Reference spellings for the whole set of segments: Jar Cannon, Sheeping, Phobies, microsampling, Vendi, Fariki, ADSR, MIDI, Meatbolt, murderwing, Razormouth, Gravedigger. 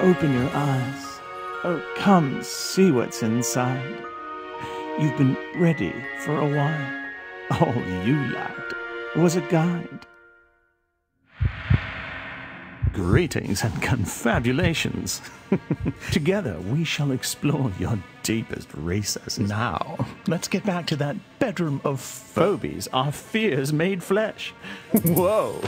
Open your eyes. Oh, come see what's inside. You've been ready for a while. All you lacked was a guide. Greetings and confabulations. Together we shall explore your deepest recesses. Now, let's get back to that bedroom of phobies, our fears made flesh. Whoa!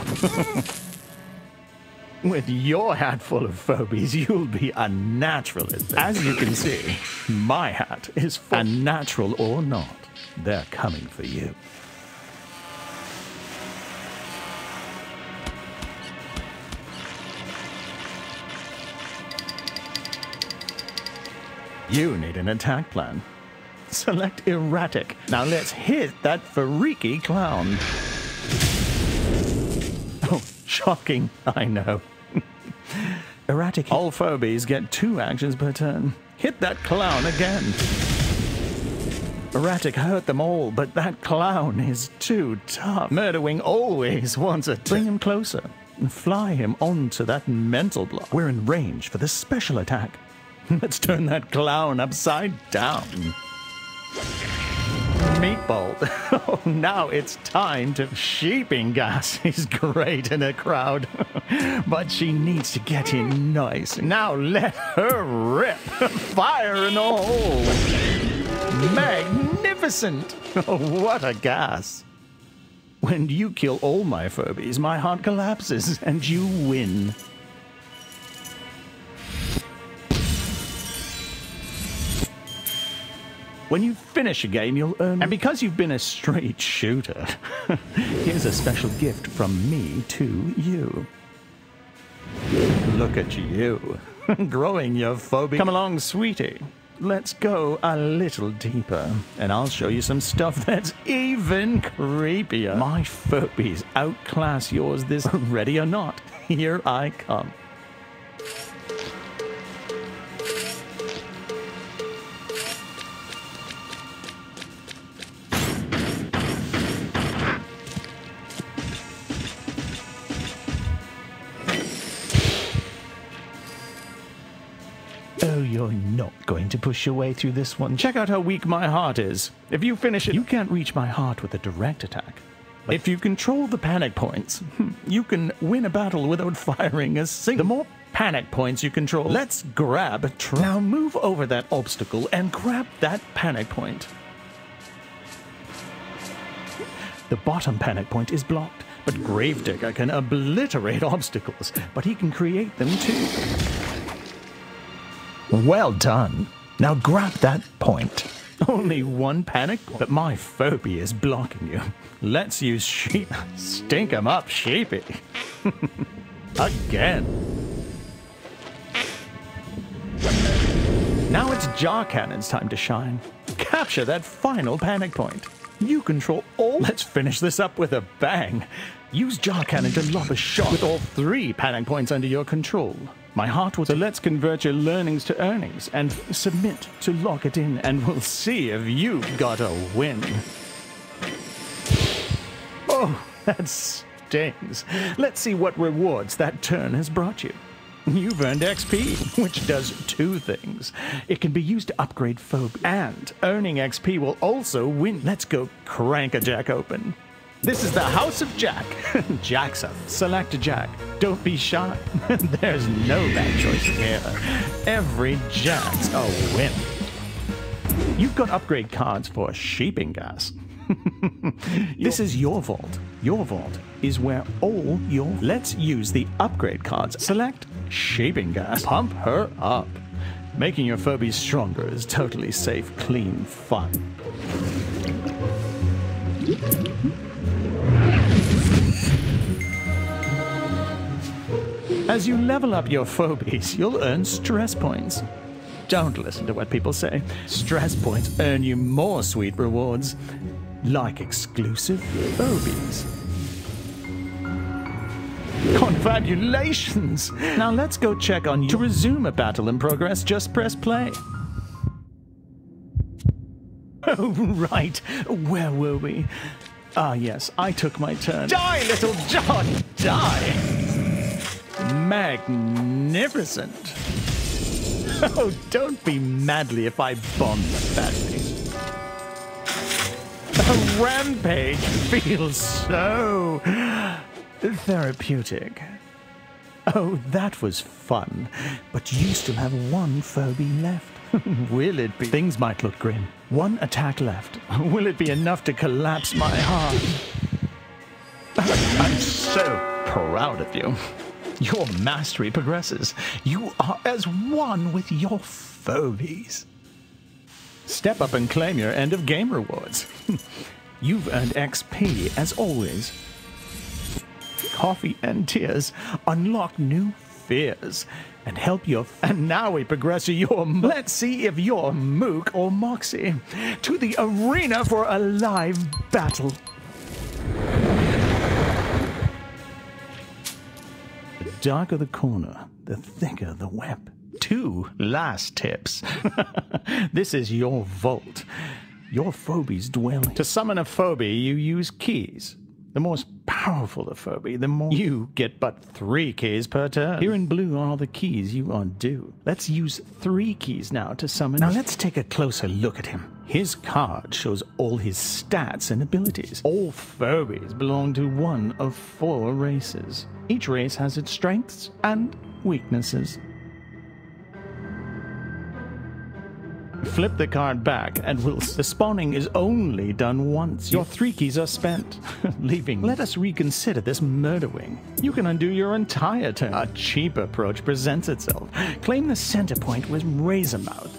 With your hat full of phobies, you'll be unnatural at this. As you can see, my hat is full. Unnatural or not, they're coming for you. You need an attack plan. Select erratic. Now let's hit that Fariki clown. Oh, shocking, I know. Erratic. All phobies get 2 actions per turn. Hit that clown again. Erratic hurt them all, but that clown is too tough. Murderwing always wants a bring him closer and fly him onto that mental block. We're in range for this special attack. Let's turn that clown upside down. Meatbolt. Oh, now it's time to... Sheeping gas is great in a crowd, but she needs to get in nice. Now let her rip. Fire in the hole. Magnificent. Oh, what a gas. When you kill all my phobies, my heart collapses and you win. When you finish a game, you'll earn... And because you've been a straight shooter, here's a special gift from me to you. Look at you, growing your phobia. Come along, sweetie. Let's go a little deeper, and I'll show you some stuff that's even creepier. My phobies outclass yours this... Ready or not, here I come. You're not going to push your way through this one. Check out how weak my heart is. If you finish it, you can't reach my heart with a direct attack. But if you control the panic points, you can win a battle without firing a single. The more panic points you control, let's grab a trap. Now move over that obstacle and grab that panic point. The bottom panic point is blocked, but Gravedigger can obliterate obstacles, but he can create them too. Well done. Now grab that point. Only one panic point. But my phobia is blocking you. Let's use sheep. Stink 'em up, sheepy. Again. Now it's Jar Cannon's time to shine. Capture that final panic point. You control all... Let's finish this up with a bang. Use Jar Cannon to lob a shot with all 3 panic points under your control. My heart was... So let's convert your learnings to earnings and submit to lock it in, and we'll see if you've got a win. Oh, that stings. Let's see what rewards that turn has brought you. You've earned XP, which does 2 things. It can be used to upgrade phobia, and earning XP will also win. Let's go crank a Jack open. This is the House of Jack. Jack's up. Select a Jack. Don't be shy. There's no bad choice here. Every Jack's a win. You've got upgrade cards for Sheeping gas. This is your vault. Your vault is where all your... Let's use the upgrade cards. Select Sheeping gas. Pump her up. Making your phobies stronger is totally safe, clean, fun. As you level up your phobies, you'll earn stress points. Don't listen to what people say. Stress points earn you more sweet rewards, like exclusive phobies. Confabulations! Now let's go check on you. To resume a battle in progress, just press play. Oh, right. Where were we? Ah, yes, I took my turn. Die, little John, die! magnificent. Oh, don't be madly if I bomb badly. A rampage feels so therapeutic. Oh, that was fun. But you still have one phobie left. Will it be? Things might look grim. One attack left. Will it be enough to collapse my heart? I'm so proud of you. Your mastery progresses. You are as one with your phobies. Step up and claim your end of game rewards. You've earned XP as always. Coffee and tears unlock new fears and help your... And now we progress to your... Let's see if you're Mook or Moxie. To the arena for a live battle. The darker the corner, the thicker the web. 2 last tips. This is your vault. Your phobies dwelling. To summon a phobie, you use keys. The more powerful the phobie, the more you get, but 3 keys per turn. Here in blue are the keys you are due. Let's use 3 keys now to summon. Now let's take a closer look at him. His card shows all his stats and abilities. All phobies belong to one of 4 races. Each race has its strengths and weaknesses. Flip the card back and the spawning is only done once. Your 3 keys are spent, leaving. Let us reconsider this murderwing. You can undo your entire turn. A cheap approach presents itself. Claim the center point with Razormouth.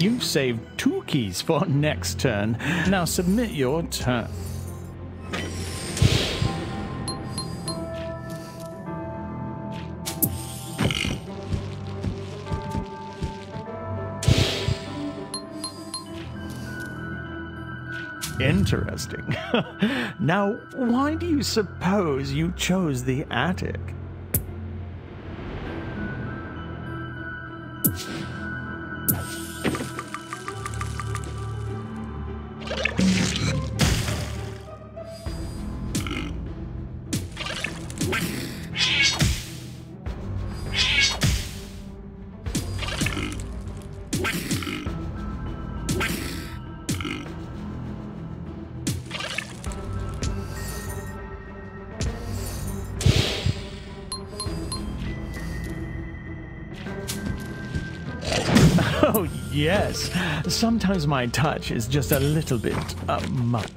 You've saved 2 keys for next turn. Now submit your turn. Interesting. Now, why do you suppose you chose the attic? Oh, yes. Sometimes my touch is just a little bit much.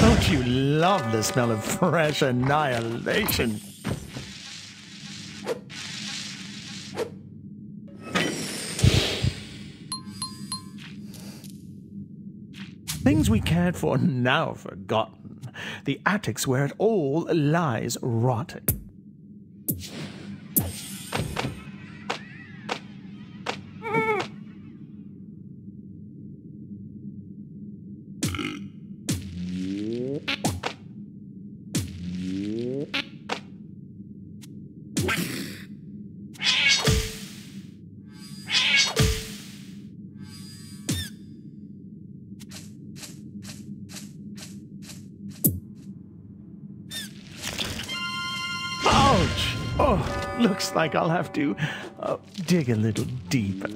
Don't you love the smell of fresh annihilation? Things we cared for now forgotten. The attic's where it all lies rotting. Oh, looks like I'll have to dig a little deeper.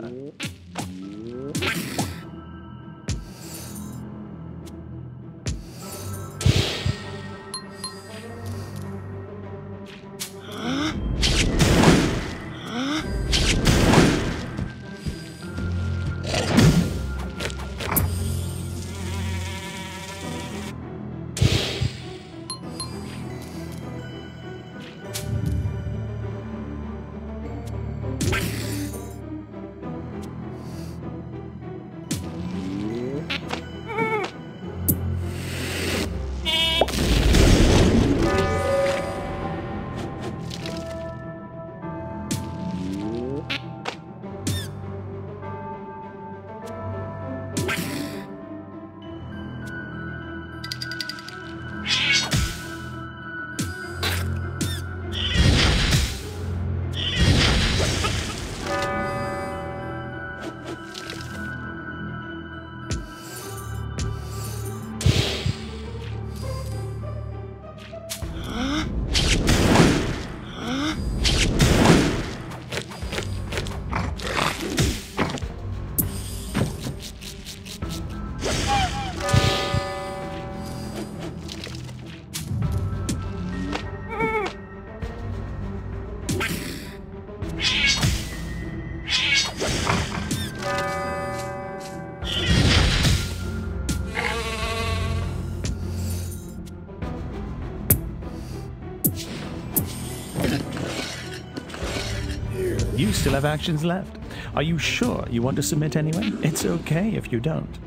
You still have actions left. Are you sure you want to submit anyway? It's okay if you don't.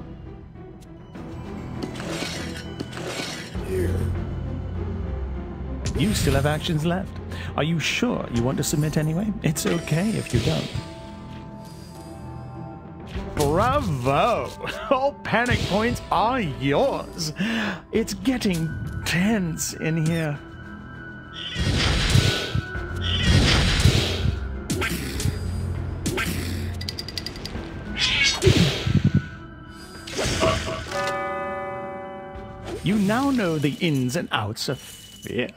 You still have actions left. Are you sure you want to submit anyway? It's okay if you don't. Bravo! All panic points are yours. It's getting tense in here. You now know the ins and outs of fear.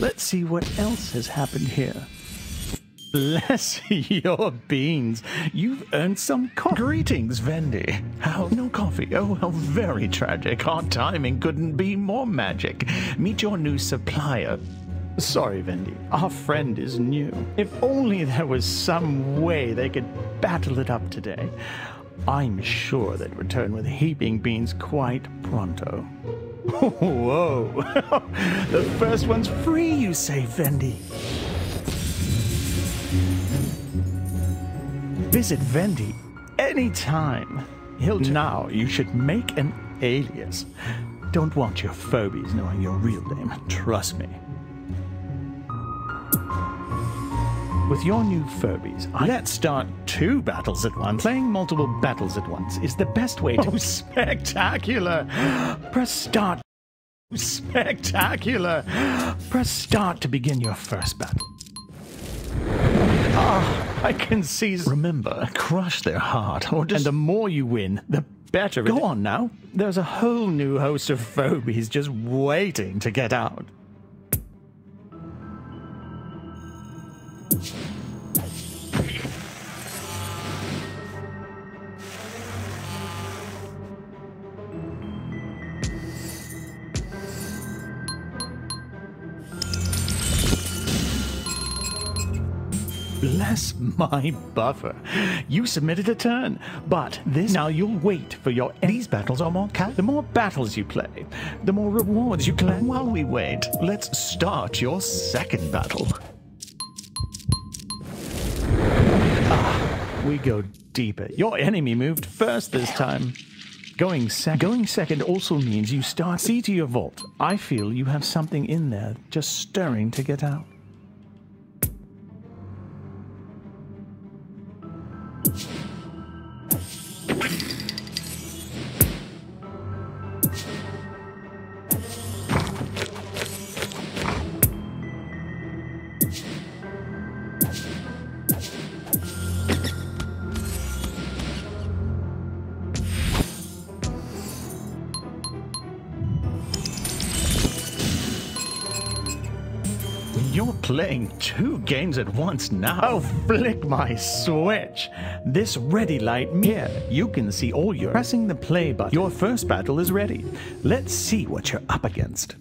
Let's see what else has happened here. Bless your beans. You've earned some coffee. Greetings, Vendi. How? No coffee. Oh, how very tragic. Our timing couldn't be more magic. Meet your new supplier. Sorry, Vendi. Our friend is new. If only there was some way they could battle it up today. I'm sure they'd return with heaping beans quite pronto. Whoa! The first one's free, you say, Vendi. Visit Vendi anytime. He'll now. You should make an alias. Don't want your phobies knowing your real name. Trust me. With your new phobies, let's start two battles at once. Playing multiple battles at once is the best way to... Oh, spectacular! Press start. Spectacular! Press start to begin your first battle. Ah, I can see... Remember, crush their heart, or just... And the more you win, the better it... Go on now. There's a whole new host of phobies just waiting to get out. Bless my buffer. You submitted a turn, but this... Now you'll wait for your... These battles are more cal... The more battles you play, the more rewards you claim. While we wait, let's start your second battle. Ah, we go deeper. Your enemy moved first this time. Going second also means you start... See to your vault. I feel you have something in there just stirring to get out. You're playing two games at once now. Oh, flick my switch. This ready light mirror. You can see all your... Pressing the play button. Your first battle is ready. Let's see what you're up against.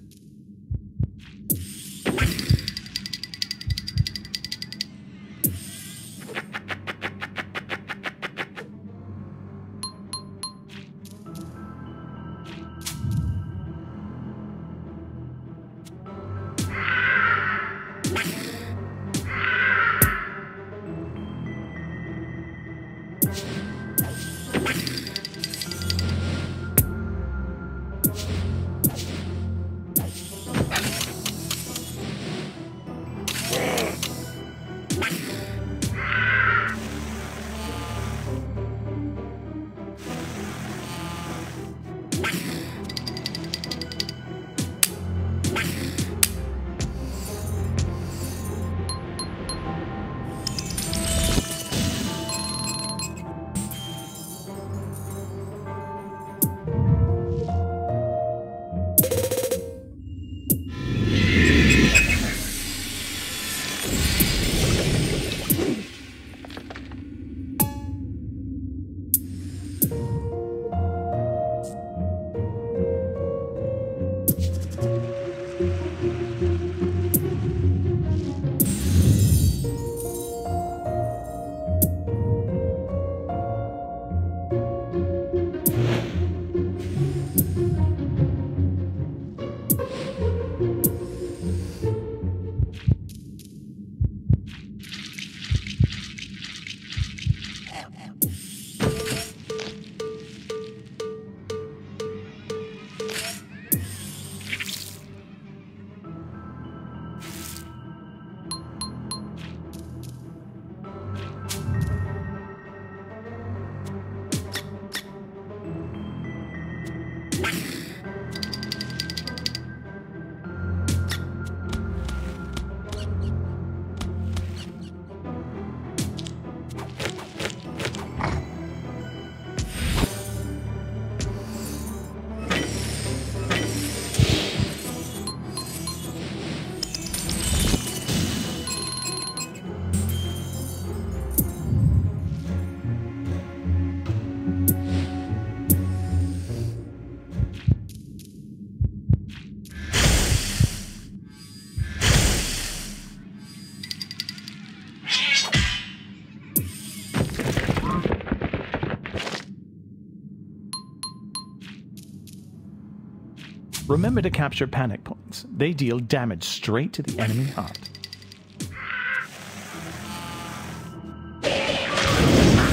Remember to capture panic points. They deal damage straight to the enemy heart.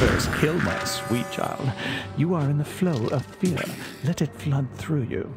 First kill, my sweet child. You are in the flow of fear. Let it flood through you.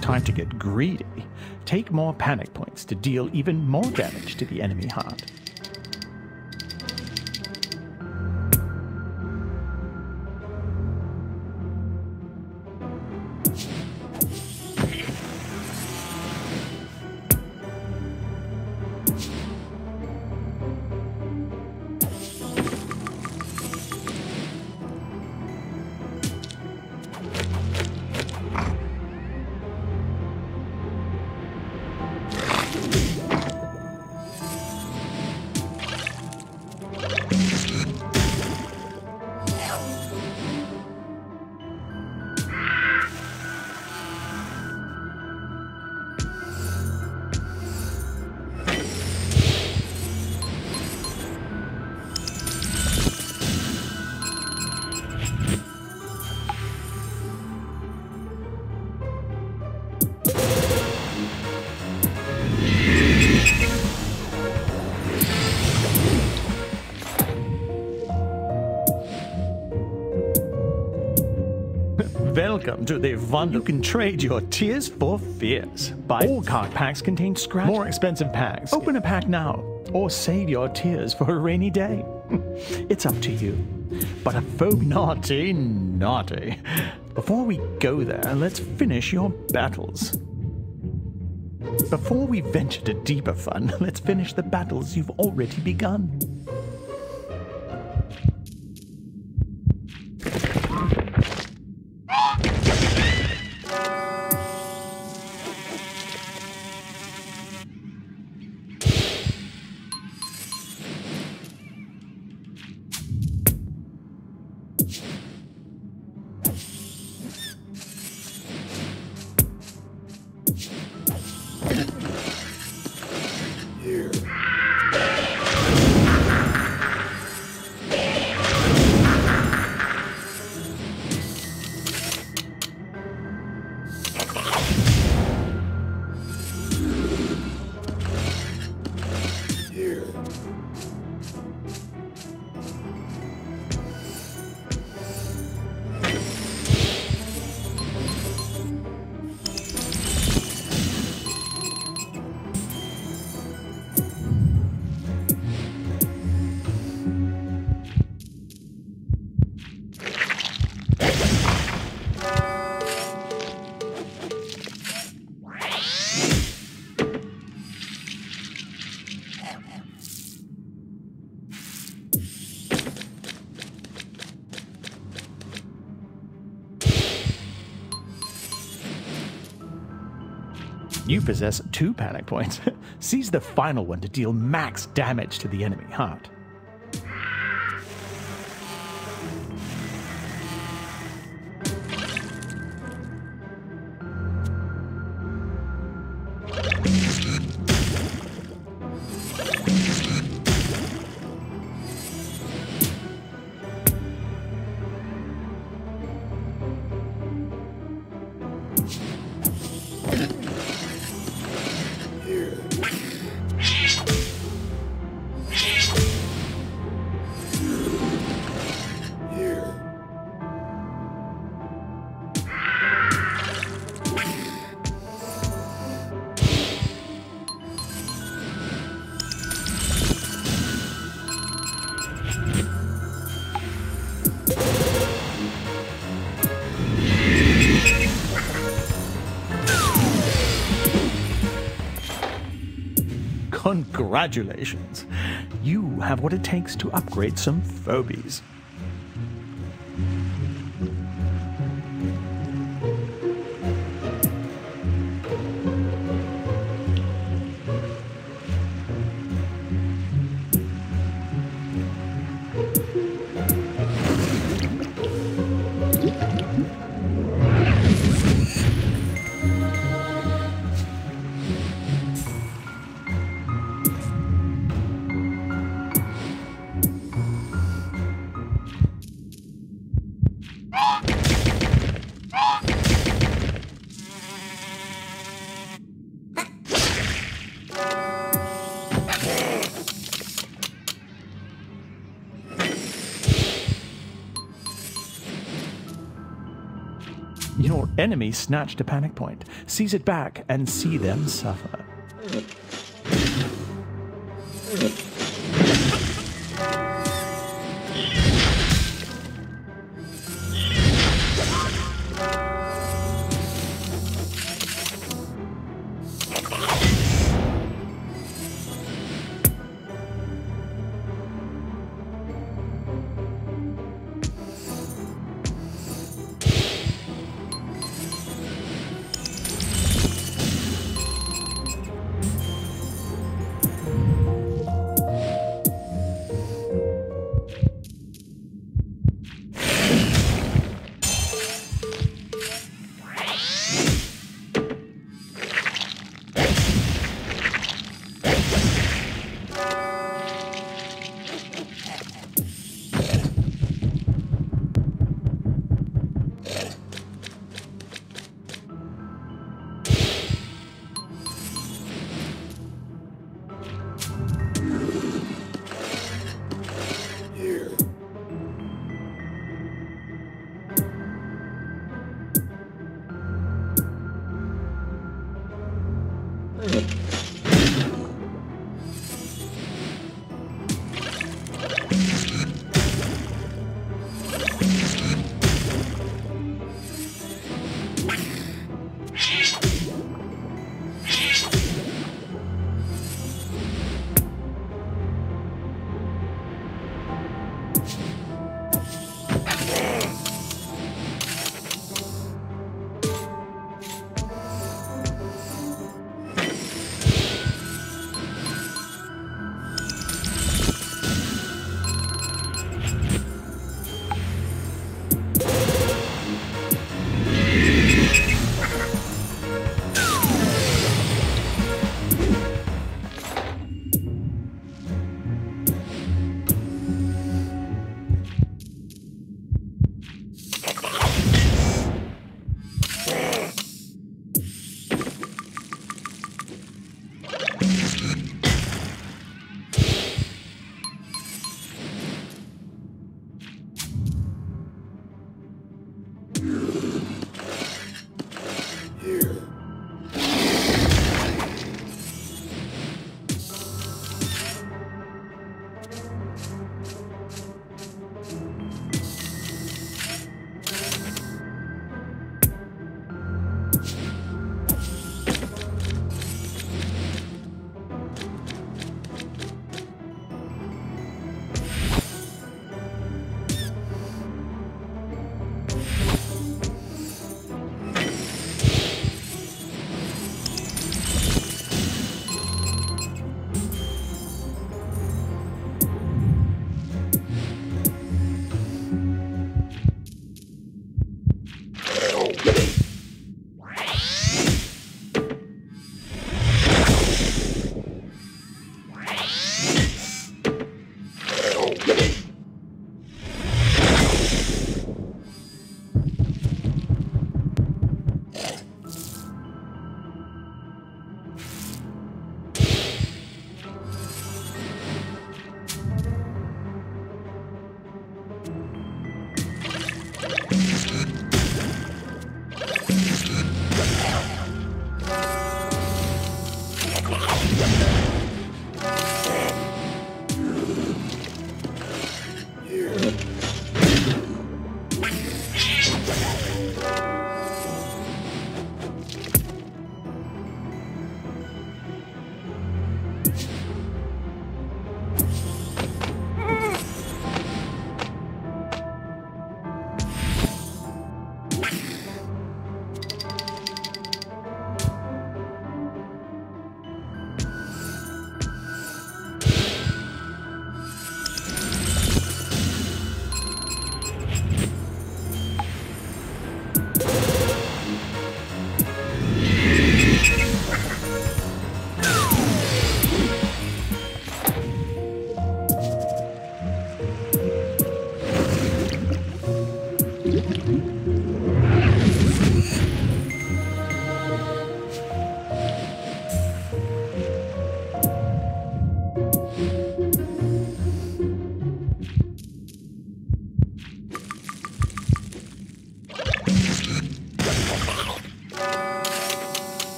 Time to get greedy. Take more panic points to deal even more damage to the enemy heart. Welcome to the Vendi. You can trade your tears for fears. Buy all card packs contain scratch. More expensive packs. Open a pack now, or save your tears for a rainy day. It's up to you. But a phobia. Naughty, naughty. Before we go there, let's finish your battles. Before we venture to deeper fun, let's finish the battles you've already begun. You possess 2 panic points. Seize the final one to deal max damage to the enemy heart. Congratulations! You have what it takes to upgrade some Phobies. Your enemy snatched a panic point. Seize it back and see them suffer.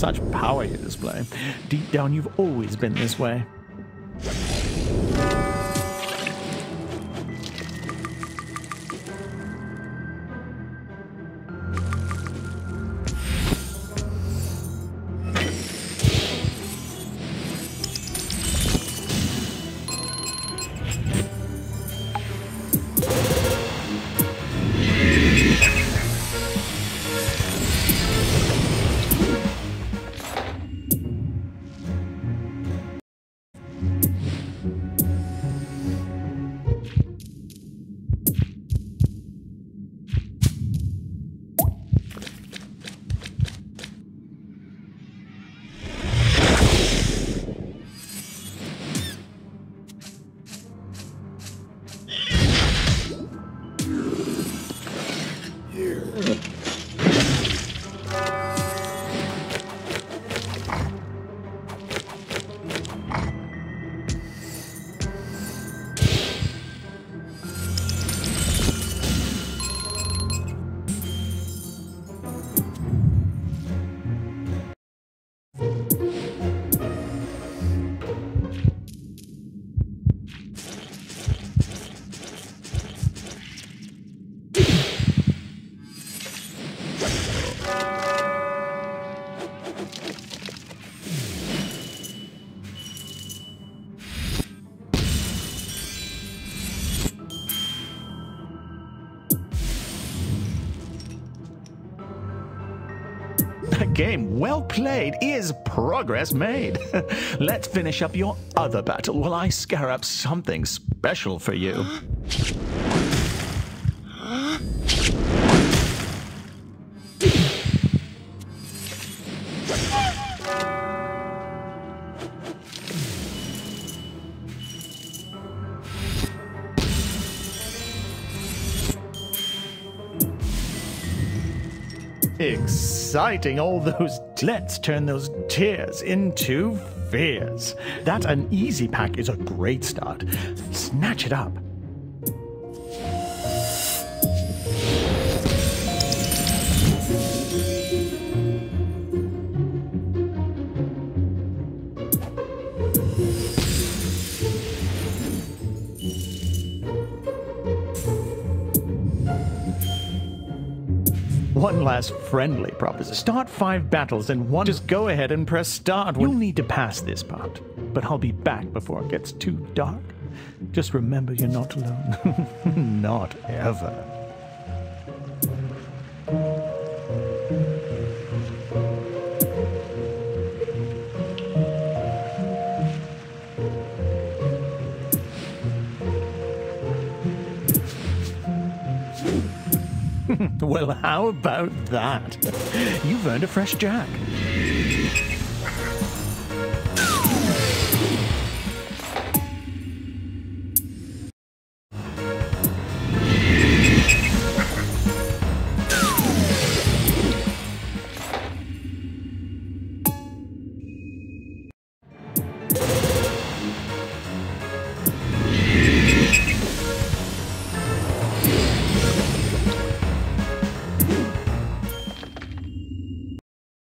Such power you display. Deep down, you've always been this way. Game well played is progress made. Let's finish up your other battle while I scare up something special for you. Exciting, all those. Let's turn those tears into fears. That an easy pack is a great start. Snatch it up. One last friendly proposition. Start 5 battles in one. Just go ahead and press start. You'll need to pass this part, but I'll be back before it gets too dark. Just remember, you're not alone. Not ever. Well, how about that? You've earned a fresh jack.